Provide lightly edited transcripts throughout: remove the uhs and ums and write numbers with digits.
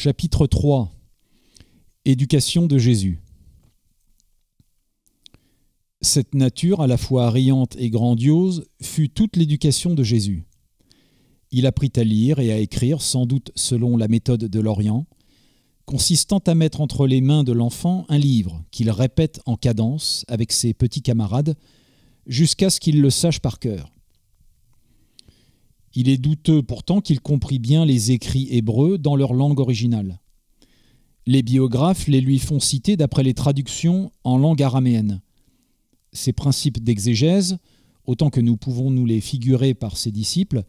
Chapitre 3. Éducation de Jésus. Cette nature, à la fois riante et grandiose, fut toute l'éducation de Jésus. Il apprit à lire et à écrire, sans doute selon la méthode de l'Orient, consistant à mettre entre les mains de l'enfant un livre qu'il répète en cadence avec ses petits camarades jusqu'à ce qu'il le sache par cœur. Il est douteux pourtant qu'il comprit bien les écrits hébreux dans leur langue originale. Les biographes les lui font citer d'après les traductions en langue araméenne. Ces principes d'exégèse, autant que nous pouvons nous les figurer par ses disciples,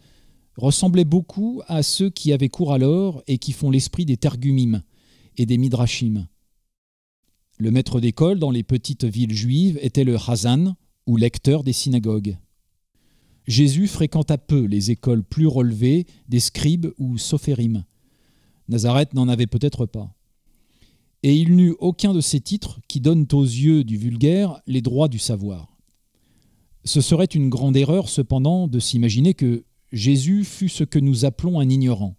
ressemblaient beaucoup à ceux qui avaient cours alors et qui font l'esprit des tergumim et des midrashim. Le maître d'école dans les petites villes juives était le hazan ou lecteur des synagogues. Jésus fréquenta peu les écoles plus relevées des scribes ou sophérim. Nazareth n'en avait peut-être pas. Et il n'eut aucun de ces titres qui donnent aux yeux du vulgaire les droits du savoir. Ce serait une grande erreur cependant de s'imaginer que Jésus fut ce que nous appelons un ignorant.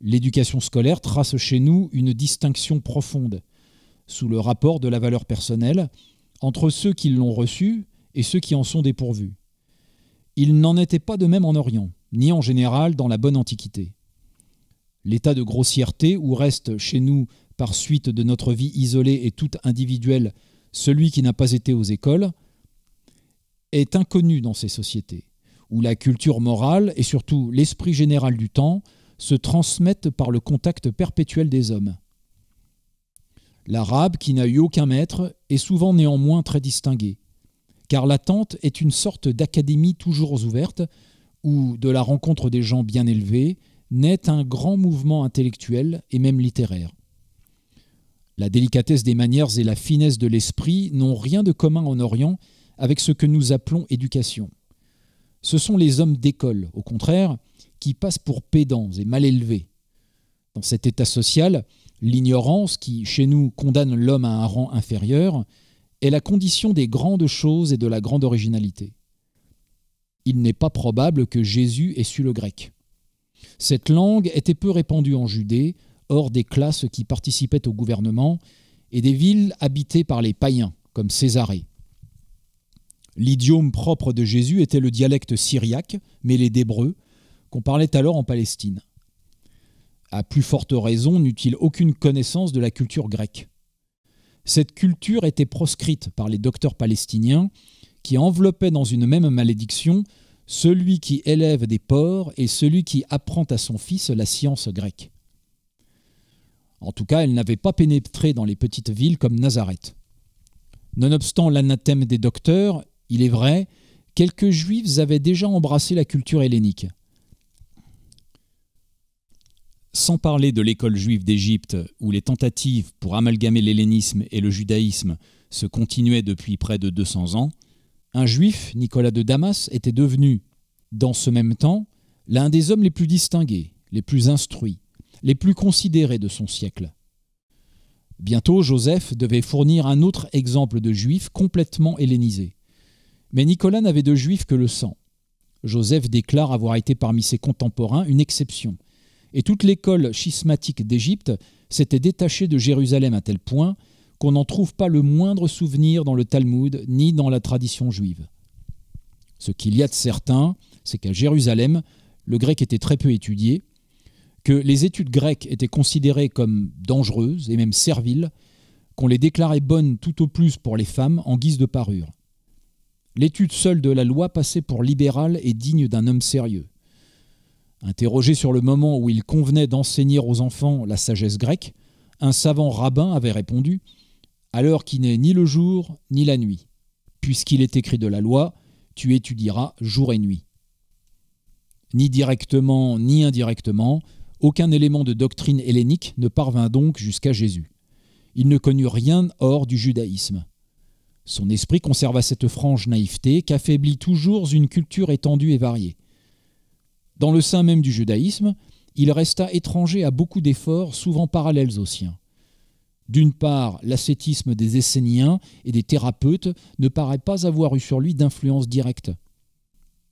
L'éducation scolaire trace chez nous une distinction profonde, sous le rapport de la valeur personnelle, entre ceux qui l'ont reçu et ceux qui en sont dépourvus. Il n'en était pas de même en Orient, ni en général dans la bonne Antiquité. L'état de grossièreté où reste chez nous, par suite de notre vie isolée et toute individuelle, celui qui n'a pas été aux écoles, est inconnu dans ces sociétés, où la culture morale et surtout l'esprit général du temps se transmettent par le contact perpétuel des hommes. L'arabe, qui n'a eu aucun maître, est souvent néanmoins très distingué, car la tente est une sorte d'académie toujours ouverte, où, de la rencontre des gens bien élevés, naît un grand mouvement intellectuel et même littéraire. La délicatesse des manières et la finesse de l'esprit n'ont rien de commun en Orient avec ce que nous appelons éducation. Ce sont les hommes d'école, au contraire, qui passent pour pédants et mal élevés. Dans cet état social, l'ignorance qui, chez nous, condamne l'homme à un rang inférieur est la condition des grandes choses et de la grande originalité. Il n'est pas probable que Jésus ait su le grec. Cette langue était peu répandue en Judée, hors des classes qui participaient au gouvernement et des villes habitées par les païens, comme Césarée. L'idiome propre de Jésus était le dialecte syriaque, mêlé d'hébreu, qu'on parlait alors en Palestine. À plus forte raison, n'eut-il aucune connaissance de la culture grecque. Cette culture était proscrite par les docteurs palestiniens qui enveloppaient dans une même malédiction celui qui élève des porcs et celui qui apprend à son fils la science grecque. En tout cas, elle n'avait pas pénétré dans les petites villes comme Nazareth. Nonobstant l'anathème des docteurs, il est vrai, quelques Juifs avaient déjà embrassé la culture hellénique. Sans parler de l'école juive d'Égypte, où les tentatives pour amalgamer l'hellénisme et le judaïsme se continuaient depuis près de 200 ans, un Juif, Nicolas de Damas, était devenu, dans ce même temps, l'un des hommes les plus distingués, les plus instruits, les plus considérés de son siècle. Bientôt, Joseph devait fournir un autre exemple de juif complètement hellénisé. Mais Nicolas n'avait de juif que le sang. Joseph déclare avoir été parmi ses contemporains une exception. Et toute l'école schismatique d'Égypte s'était détachée de Jérusalem à tel point qu'on n'en trouve pas le moindre souvenir dans le Talmud ni dans la tradition juive. Ce qu'il y a de certain, c'est qu'à Jérusalem, le grec était très peu étudié, que les études grecques étaient considérées comme dangereuses et même serviles, qu'on les déclarait bonnes tout au plus pour les femmes en guise de parure. L'étude seule de la loi passait pour libérale et digne d'un homme sérieux. Interrogé sur le moment où il convenait d'enseigner aux enfants la sagesse grecque, un savant rabbin avait répondu « À l'heure qui n'est ni le jour ni la nuit, puisqu'il est écrit de la loi, tu étudieras jour et nuit. » Ni directement ni indirectement, aucun élément de doctrine hellénique ne parvint donc jusqu'à Jésus. Il ne connut rien hors du judaïsme. Son esprit conserva cette franche naïveté qu'affaiblit toujours une culture étendue et variée. Dans le sein même du judaïsme, il resta étranger à beaucoup d'efforts souvent parallèles aux siens. D'une part, l'ascétisme des Esséniens et des thérapeutes ne paraît pas avoir eu sur lui d'influence directe.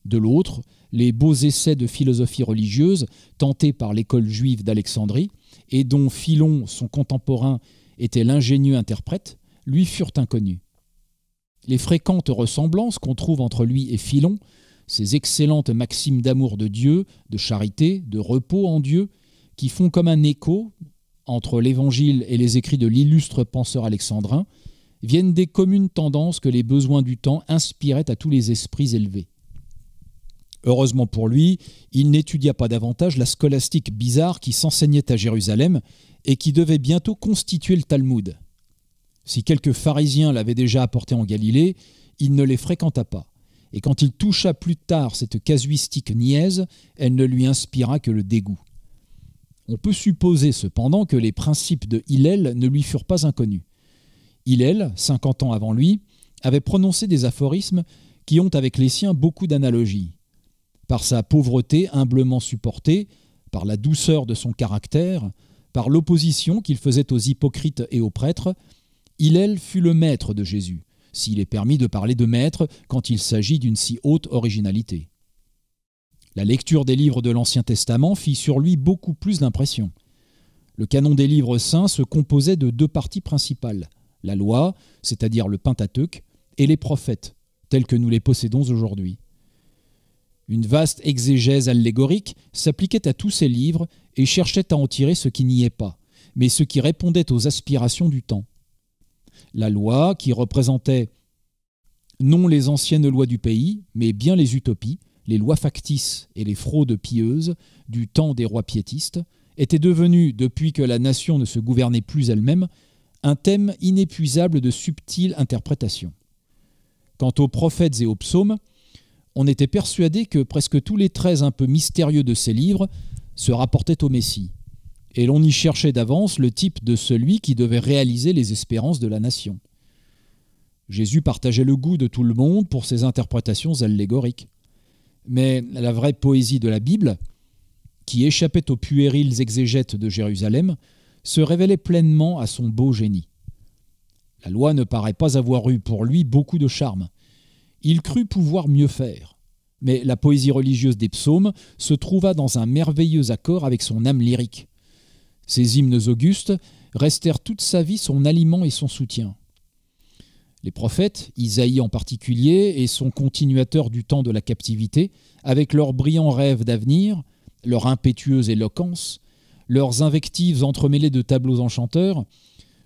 De l'autre, les beaux essais de philosophie religieuse tentés par l'école juive d'Alexandrie et dont Philon, son contemporain, était l'ingénieux interprète, lui furent inconnus. Les fréquentes ressemblances qu'on trouve entre lui et Philon, ces excellentes maximes d'amour de Dieu, de charité, de repos en Dieu, qui font comme un écho entre l'Évangile et les écrits de l'illustre penseur alexandrin, viennent des communes tendances que les besoins du temps inspiraient à tous les esprits élevés. Heureusement pour lui, il n'étudia pas davantage la scolastique bizarre qui s'enseignait à Jérusalem et qui devait bientôt constituer le Talmud. Si quelques pharisiens l'avaient déjà apporté en Galilée, il ne les fréquenta pas. Et quand il toucha plus tard cette casuistique niaise, elle ne lui inspira que le dégoût. On peut supposer cependant que les principes de Hillel ne lui furent pas inconnus. Hillel, 50 ans avant lui, avait prononcé des aphorismes qui ont avec les siens beaucoup d'analogies. Par sa pauvreté humblement supportée, par la douceur de son caractère, par l'opposition qu'il faisait aux hypocrites et aux prêtres, Hillel fut le maître de Jésus, s'il est permis de parler de maître quand il s'agit d'une si haute originalité. La lecture des livres de l'Ancien Testament fit sur lui beaucoup plus d'impression. Le canon des livres saints se composait de deux parties principales, la loi, c'est-à-dire le Pentateuque, et les prophètes, tels que nous les possédons aujourd'hui. Une vaste exégèse allégorique s'appliquait à tous ces livres et cherchait à en tirer ce qui n'y est pas, mais ce qui répondait aux aspirations du temps. La loi, qui représentait non les anciennes lois du pays, mais bien les utopies, les lois factices et les fraudes pieuses du temps des rois piétistes, était devenue, depuis que la nation ne se gouvernait plus elle-même, un thème inépuisable de subtiles interprétations. Quant aux prophètes et aux psaumes, on était persuadé que presque tous les traits un peu mystérieux de ces livres se rapportaient au Messie, et l'on y cherchait d'avance le type de celui qui devait réaliser les espérances de la nation. Jésus partageait le goût de tout le monde pour ses interprétations allégoriques. Mais la vraie poésie de la Bible, qui échappait aux puérils exégètes de Jérusalem, se révélait pleinement à son beau génie. La loi ne paraît pas avoir eu pour lui beaucoup de charme. Il crut pouvoir mieux faire, mais la poésie religieuse des psaumes se trouva dans un merveilleux accord avec son âme lyrique. Ces hymnes augustes restèrent toute sa vie son aliment et son soutien. Les prophètes, Isaïe en particulier, et son continuateur du temps de la captivité, avec leurs brillants rêves d'avenir, leur impétueuse éloquence, leurs invectives entremêlées de tableaux enchanteurs,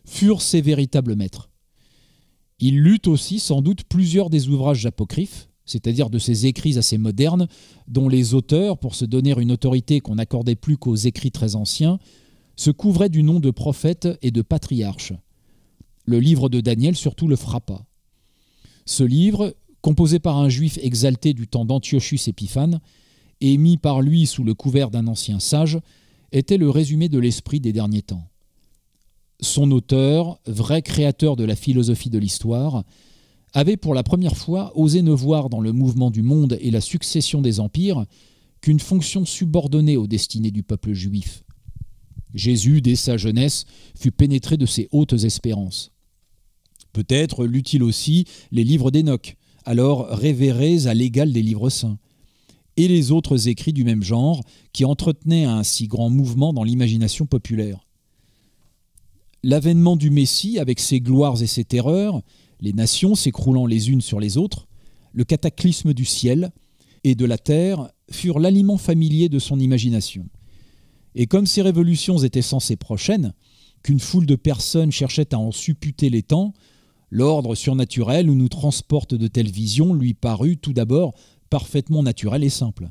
furent ses véritables maîtres. Il lut aussi sans doute plusieurs des ouvrages apocryphes, c'est-à-dire de ces écrits assez modernes, dont les auteurs, pour se donner une autorité qu'on n'accordait plus qu'aux écrits très anciens, se couvraient du nom de prophètes et de patriarches. Le livre de Daniel surtout le frappa. Ce livre, composé par un juif exalté du temps d'Antiochus Épiphane, et mis par lui sous le couvert d'un ancien sage, était le résumé de l'esprit des derniers temps. Son auteur, vrai créateur de la philosophie de l'histoire, avait pour la première fois osé ne voir dans le mouvement du monde et la succession des empires qu'une fonction subordonnée aux destinées du peuple juif. Jésus, dès sa jeunesse, fut pénétré de ses hautes espérances. Peut-être lut-il aussi les livres d'Hénoch, alors révérés à l'égal des livres saints, et les autres écrits du même genre qui entretenaient un si grand mouvement dans l'imagination populaire. L'avènement du Messie, avec ses gloires et ses terreurs, les nations s'écroulant les unes sur les autres, le cataclysme du ciel et de la terre furent l'aliment familier de son imagination. Et comme ces révolutions étaient censées prochaines, qu'une foule de personnes cherchaient à en supputer les temps, l'ordre surnaturel où nous transporte de telles visions lui parut tout d'abord parfaitement naturel et simple.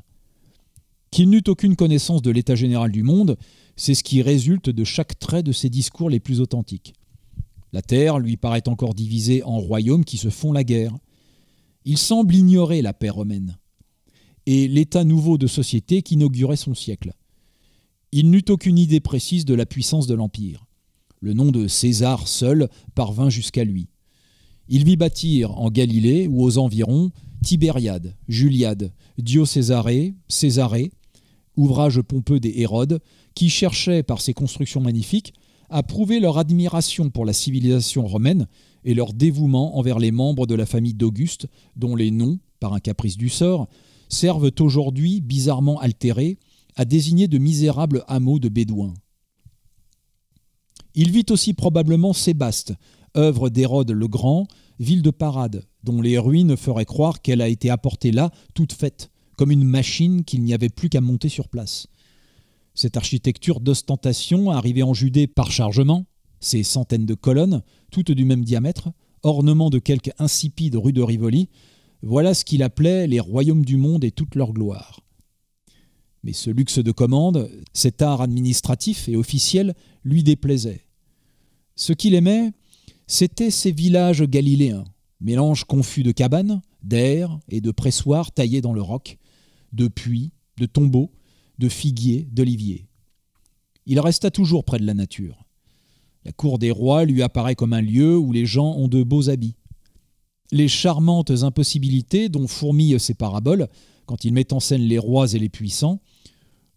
Qu'il n'eût aucune connaissance de l'état général du monde, c'est ce qui résulte de chaque trait de ses discours les plus authentiques. La terre lui paraît encore divisée en royaumes qui se font la guerre. Il semble ignorer la paix romaine et l'état nouveau de société qu'inaugurait son siècle. Il n'eut aucune idée précise de la puissance de l'Empire. Le nom de César seul parvint jusqu'à lui. Il vit bâtir en Galilée ou aux environs Tibériade, Juliade, Diocésarée, Césarée, ouvrage pompeux des Hérodes, qui cherchaient par ces constructions magnifiques à prouver leur admiration pour la civilisation romaine et leur dévouement envers les membres de la famille d'Auguste, dont les noms, par un caprice du sort, servent aujourd'hui bizarrement altérés à désigner de misérables hameaux de bédouins. Il vit aussi probablement Sébaste, œuvre d'Hérode le Grand, ville de parade, dont les ruines feraient croire qu'elle a été apportée là, toute faite, comme une machine qu'il n'y avait plus qu'à monter sur place. Cette architecture d'ostentation, arrivée en Judée par chargement, ces centaines de colonnes, toutes du même diamètre, ornement de quelque insipide rue de Rivoli, voilà ce qu'il appelait les royaumes du monde et toute leur gloire. Mais ce luxe de commande, cet art administratif et officiel, lui déplaisait. Ce qu'il aimait, c'était ces villages galiléens, mélange confus de cabanes, d'airs et de pressoirs taillés dans le roc, de puits, de tombeaux, de figuiers, d'oliviers. Il resta toujours près de la nature. La cour des rois lui apparaît comme un lieu où les gens ont de beaux habits. Les charmantes impossibilités dont fourmillent ces paraboles, quand il met en scène les rois et les puissants,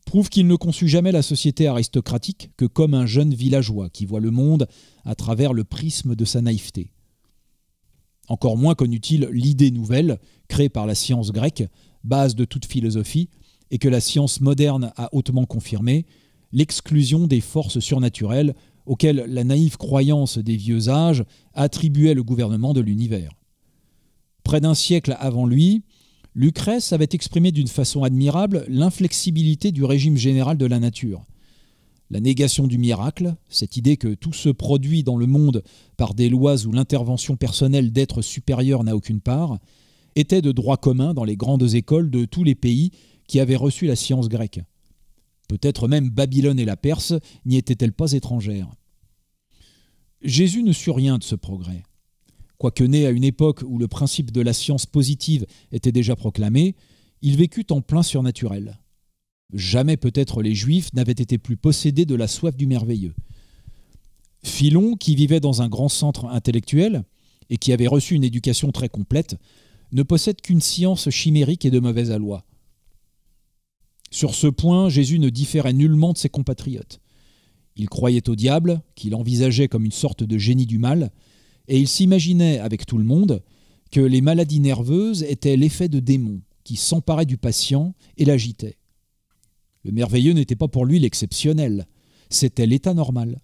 prouvent qu'il ne conçut jamais la société aristocratique que comme un jeune villageois qui voit le monde à travers le prisme de sa naïveté. Encore moins connut-il l'idée nouvelle, créée par la science grecque, base de toute philosophie, et que la science moderne a hautement confirmée, l'exclusion des forces surnaturelles auquel la naïve croyance des vieux âges attribuait le gouvernement de l'univers. Près d'un siècle avant lui, Lucrèce avait exprimé d'une façon admirable l'inflexibilité du régime général de la nature. La négation du miracle, cette idée que tout se produit dans le monde par des lois où l'intervention personnelle d'êtres supérieurs n'a aucune part, était de droit commun dans les grandes écoles de tous les pays qui avaient reçu la science grecque. Peut-être même Babylone et la Perse n'y étaient-elles pas étrangères. Jésus ne sut rien de ce progrès. Quoique né à une époque où le principe de la science positive était déjà proclamé, il vécut en plein surnaturel. Jamais peut-être les Juifs n'avaient été plus possédés de la soif du merveilleux. Philon, qui vivait dans un grand centre intellectuel et qui avait reçu une éducation très complète, ne possède qu'une science chimérique et de mauvaise aloi. Sur ce point, Jésus ne différait nullement de ses compatriotes. Il croyait au diable, qu'il envisageait comme une sorte de génie du mal, et il s'imaginait, avec tout le monde, que les maladies nerveuses étaient l'effet de démons qui s'emparaient du patient et l'agitaient. Le merveilleux n'était pas pour lui l'exceptionnel, c'était l'état normal.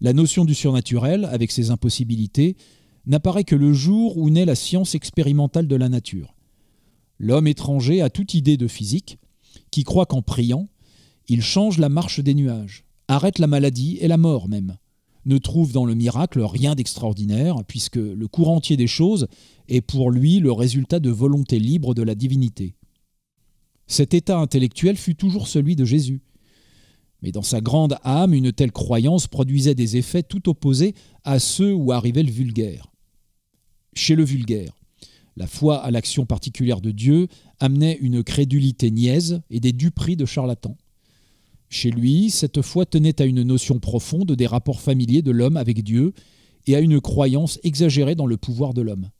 La notion du surnaturel, avec ses impossibilités, n'apparaît que le jour où naît la science expérimentale de la nature. L'homme étranger a toute idée de physique, qui croit qu'en priant, il change la marche des nuages, arrête la maladie et la mort même, ne trouve dans le miracle rien d'extraordinaire, puisque le cours entier des choses est pour lui le résultat de volonté libre de la divinité. Cet état intellectuel fut toujours celui de Jésus. Mais dans sa grande âme, une telle croyance produisait des effets tout opposés à ceux où arrivait le vulgaire. Chez le vulgaire, la foi à l'action particulière de Dieu amenait une crédulité niaise et des duperies de charlatans. Chez lui, cette foi tenait à une notion profonde des rapports familiers de l'homme avec Dieu et à une croyance exagérée dans le pouvoir de l'homme.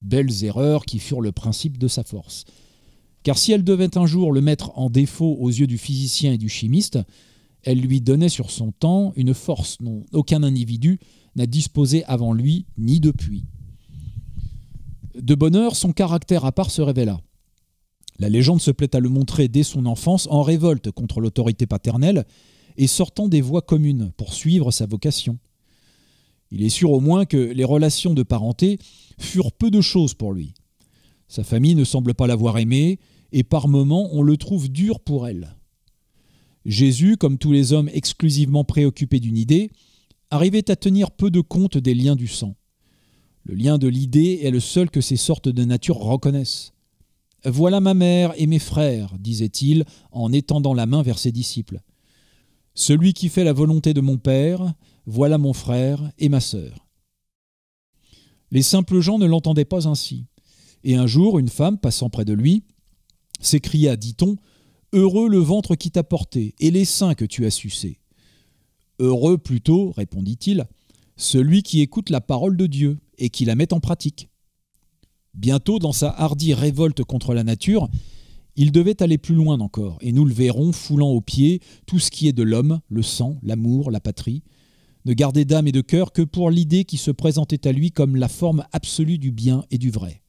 Belles erreurs qui furent le principe de sa force. Car si elle devait un jour le mettre en défaut aux yeux du physicien et du chimiste, elle lui donnait sur son temps une force dont aucun individu n'a disposé avant lui ni depuis. De bonne heure, son caractère à part se révéla. La légende se plaît à le montrer dès son enfance en révolte contre l'autorité paternelle et sortant des voies communes pour suivre sa vocation. Il est sûr au moins que les relations de parenté furent peu de choses pour lui. Sa famille ne semble pas l'avoir aimé et par moments on le trouve dur pour elle. Jésus, comme tous les hommes exclusivement préoccupés d'une idée, arrivait à tenir peu de compte des liens du sang. Le lien de l'idée est le seul que ces sortes de natures reconnaissent. « Voilà ma mère et mes frères », disait-il en étendant la main vers ses disciples. « Celui qui fait la volonté de mon Père, voilà mon frère et ma sœur. » Les simples gens ne l'entendaient pas ainsi. Et un jour, une femme, passant près de lui, s'écria, dit-on, « Heureux le ventre qui t'a porté et les seins que tu as sucés. »« Heureux plutôt, » répondit-il, « celui qui écoute la parole de Dieu et qui la met en pratique. » Bientôt, dans sa hardie révolte contre la nature, il devait aller plus loin encore, et nous le verrons foulant aux pieds tout ce qui est de l'homme, le sang, l'amour, la patrie, ne garder d'âme et de cœur que pour l'idée qui se présentait à lui comme la forme absolue du bien et du vrai.